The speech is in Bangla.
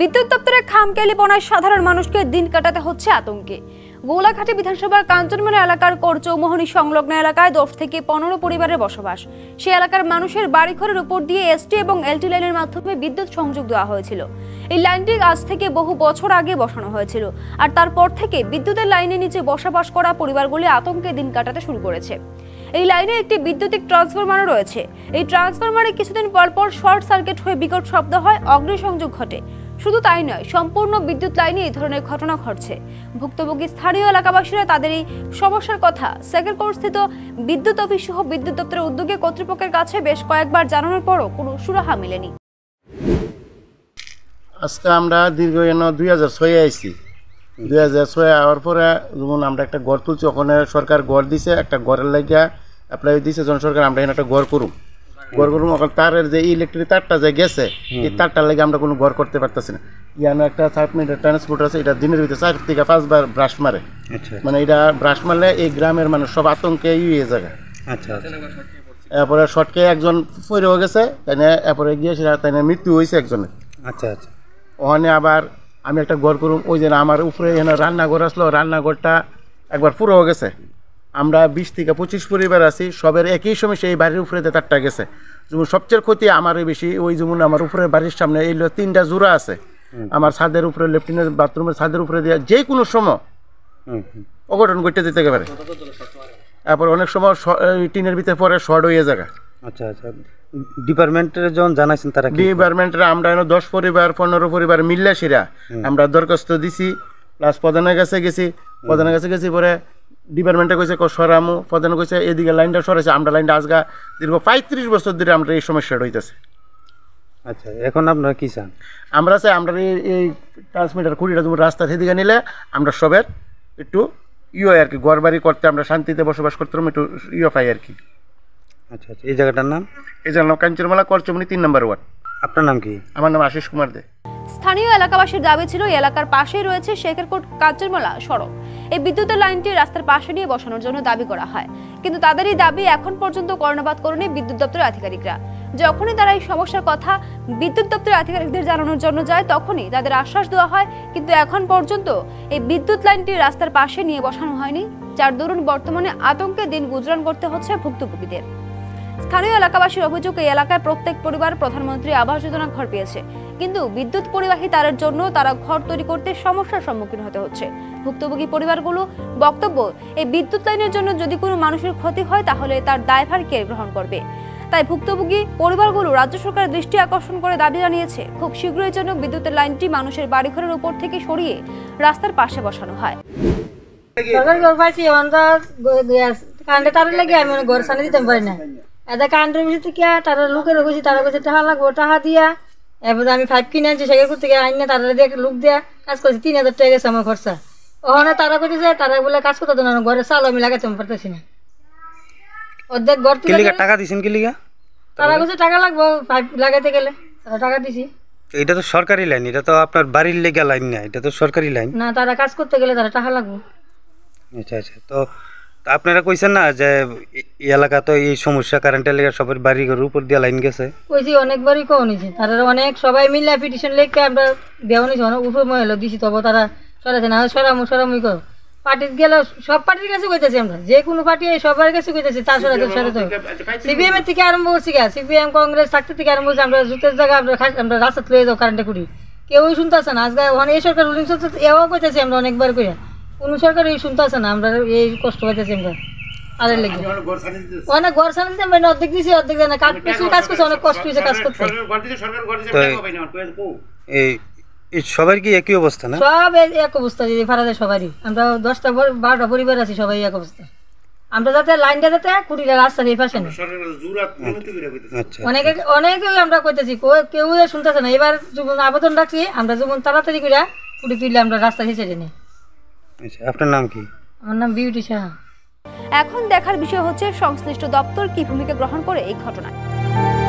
বিদ্যুৎ দপ্তরের খামখেয়ালি বনায় সাধারণ মানুষকে দিন কাটাতে হচ্ছে আতঙ্কে। গোলাঘাটে বিধানসভার কাঞ্চনমালা এলাকার করচৌমোহনী সংলগ্ন এলাকায় 10 থেকে 15 পরিবারের বসবাস। সে এলাকার মানুষের বাড়িঘরের উপর দিয়ে এসটি এবং এলটি লাইনের মাধ্যমে বিদ্যুৎ সংযোগ দেওয়া হয়েছিল। এই লাইনটি আজ থেকে বহু বছর আগে বসানো হয়েছিল, আর তারপর থেকে বিদ্যুতের লাইনের নিচে বসবাস করা পরিবারগুলি আতঙ্কে দিন কাটাতে শুরু করেছে। এই লাইনে একটি বৈদ্যুতিক ট্রান্সফরমারও রয়েছে। এই ট্রান্সফরমারে কিছুদিন পরপর শর্ট সার্কিট হয়ে বিকট শব্দ হয়, অগ্নিসংযোগ ঘটে। শুধু তাই নয়, সম্পূর্ণ বিদ্যুৎ লাইনে এই ধরনের ঘটনা ঘটছে। ভুক্তভোগী স্থানীয় এলাকাবাসীরা তাদের এই সমস্যার কথা সেকেরকোটস্থিত বিদ্যুৎ অফিস সহ বিদ্যুৎ দপ্তরের উদ্যোগে কর্তৃপক্ষের কাছে বেশ কয়েকবার জানানোর পরও কোনো সুরাহা মেলেনি। আজকে আমরা দীর্ঘ 2006 আইছি। 2006 আওয়ার পরে যেমন আমরা একটা গড় তুলছি, ওখানে সরকার গড় দিছে, একটা গড়ের লাগিয়া অ্যাপ্লাই দিছে জন সরকার, আমরা এখানে একটা গড় করুম। ঘর করুন তারের যে ইলেকট্রিক তারটা যে গেছে, এই তারটার লাগে আমরা কোনো ঘর করতে পারতেছি না। ইয়ানো একটা সার্পমিটার ট্রান্সপোর্টার আছে, এটা দিনের ভিতরে 4 থেকে 5 বার ব্রাশ মারে। মানে এটা ব্রাশ মারলে এই গ্রামের মানুষ সব আতঙ্কে ইয়ে জায়গা। আচ্ছা, এরপরে শর্টকে একজন পড়েও গেছে, তাই না এরপরে গিয়ে সেটা তাই না মৃত্যু হয়েছে একজনের। আচ্ছা আচ্ছা, ওখানে আবার আমি একটা ঘর করুম, ওই যে আমার উপরে এখানে রান্নাঘর আসলো, রান্নাঘরটা একবার পুরোও গেছে। আমরা 20 থেকে 25 পরিবার আছি, সবের একই সমস্যা, এই বাড়ির উপরে তারটা গেছে। যেমন সবচেয়ে ক্ষতি আমারই বেশি, ওই যেমন আমার উপরে বাড়ির সামনে এই 3টা জোড়া আছে, আমার ছাদের উপরে লেফটিনের বাথরুমের ছাদের উপরে দিয়ে যে কোনো সময় অঘটন করতে দিতে পারে। তারপর অনেক সময় টিনের ভিতরে পরে শর্ট হয়ে যায়। আচ্ছা আচ্ছা, ডিপার্টমেন্টের যখন জানাইছেন তারা ডিপার্টমেন্টের আমরা 10 পরিবার 15 পরিবার মিললে সেরা আমরা দরখাস্ত দিছি, প্লাস প্রধানের কাছে গেছি। প্রধানের কাছে গেছি, পরে ডিপার্টমেন্টে কইছে সরামো, প্রধান কইছে এদিকে লাইনটা সরাইছে। আমরা লাইনটা আজগা দীর্ঘ 35 বছর ধরে আমরা এই সমস্যাটা হইতেছে। আচ্ছা, এখন আপনারা কী চান? আমরা চাই আমরা এই ট্রান্সমিটার খুঁড়িটা যেমন রাস্তার সেদিকে নিলে আমরা সবের একটু ইয়ে আর কি, ঘর বাড়ি করতে আমরা শান্তিতে বসবাস করতে একটু ইয়ে পাই আর কি। আচ্ছা আচ্ছা, এই জায়গাটার নাম? এই জায়গার নাম কাঞ্চনমালা, করচৌমোহনী 3 নম্বর ওয়ার্ড। আপনার নাম কি? আমার নাম আশিস কুমার দে। স্থানীয় এলাকাবাসীর দাবি ছিল এই এলাকার পাশেই রয়েছে শেখেরকোট কাঞ্চনমালা সড়ক, এই বিদ্যুতের লাইনটি রাস্তার পাশে নিয়ে বসানোর জন্য দাবি করা হয়। কিন্তু তাদের এই দাবি এখন পর্যন্ত কর্ণপাত করেনি বিদ্যুৎ দপ্তরের আধিকারিকরা। যখনই তারা এই সমস্যার কথা বিদ্যুৎ দপ্তরের আধিকারিকদের জানানোর জন্য যায়, তখনই তাদের আশ্বাস দেওয়া হয়, কিন্তু এখন পর্যন্ত এই বিদ্যুৎ লাইনটি রাস্তার পাশে নিয়ে বসানো হয়নি, যার দরুন বর্তমানে আতঙ্কে দিন গুজরান করতে হচ্ছে ভুক্তভোগীদের। স্থানীয় এলাকাবাসীর অভিযোগ, এই এলাকায় প্রত্যেক পরিবার প্রধানমন্ত্রী আবাস যোজনা ঘর পেয়েছে, কিন্তু বিদ্যুৎ পরিবাহী তারের জন্য তারা ঘর তৈরি করতে সমস্যার সম্মুখীন হতে হচ্ছে। ভুক্তভোগী পরিবারগুলো বক্তব্য, এই বিদ্যুৎ লাইনের জন্য যদি কোনো মানুষের ক্ষতি হয় তাহলে তার দায়ভার কে গ্রহণ করবে? তাই ভুক্তভোগী পরিবারগুলো রাজ্য সরকারের দৃষ্টি আকর্ষণ করে দাবি জানিয়েছে, খুব শীঘ্রই যেন বিদ্যুতের লাইনটি মানুষের বাড়িঘরের উপর থেকে সরিয়ে রাস্তার পাশে বসানো হয়। এটা কান্ডের বিষয় থেকে তারা লোকের গেছি, তারা গেছে টাহা লাগবো, টাহা দিয়া এবার আমি 5 কিনে আনছি সেগুলো থেকে আনি না, তারা দিয়ে লোক দেওয়া কাজ করছি, 3000 টাকা গেছে আমার খরচা। ওখানে তারা করতেছে, তারা বলে কাজ করতে না, ঘরে চাল আমি লাগাতে পারতেছি না। অর্ধেক ঘর টাকা দিচ্ছেন কি লিগা? তারা গেছে টাকা লাগবো, পাইপ লাগাতে গেলে টাকা দিছি। এটা তো সরকারি লাইন, এটা তো আপনার বাড়ির লেগে লাইন না, এটা তো সরকারি লাইন না, তারা কাজ করতে গেলে তারা টাকা লাগবো। আচ্ছা আচ্ছা, তো আপনারা কইছেন না যে এই এলাকা তো এই সমস্যা কারেন্টের লেগে সবার বাড়ি ঘরের উপর দিয়ে লাইন গেছে? কইছি অনেকবারই কওনিছে, তারা অনেক সবাই মিলে পিটিশন লিখে আমরা দেওনিছে, অনেক উপরে মহলে দিছি, তবে তারা সরাছে না। সরামুই কর পার্টির গেল, সব পার্টির কাছে কইতেছি আমরা, যে কোনো পার্টি সবার কাছে কইতেছি, তার সরাতে সিপিএম এর থেকে আরম্ভ করছি, সিপিএম কংগ্রেস থাকতে থেকে আরম্ভ করছি, আমরা জুতের জায়গা আমরা রাস্তা লয়ে যাও কারেন্টে কুড়ি, কেউই শুনতেছে না। আজকে ওখানে এই সরকার রুলিং চলছে, এও কইতেছি আমরা অনেকবার কইয়া, কোনো সরকার এই শুনতেছে না, আমরা এই কষ্ট পাইতেছি। আমরা আরে লেগে অনেক ঘর সামনে দিতে মানে অর্ধেক দিয়েছি, অর্ধেক দেয় না, কাজ করছে, অনেক কষ্ট হয়েছে কাজ করতে। এই সবার কি একই অবস্থা না? সব এক অবস্থা, যদি ভাড়া দেয় সবারই, আমরা 10টা 12টা পরিবার আছি, সবাই এক অবস্থা। আমরা যাতে লাইনটা যাতে কুড়িটা রাস্তা এই পাশে না, অনেকে অনেকে আমরা কইতেছি, কেউ শুনতেছে না। এবার যখন আবেদন রাখছি আমরা, যখন তাড়াতাড়ি করে কুড়ি তুললে আমরা রাস্তা হিসেবে নিই। আপনার নাম কি? আমার নাম বিউটি শাহ। এখন দেখার বিষয় হচ্ছে সংশ্লিষ্ট দপ্তর কি ভূমিকা গ্রহণ করে এই ঘটনায়।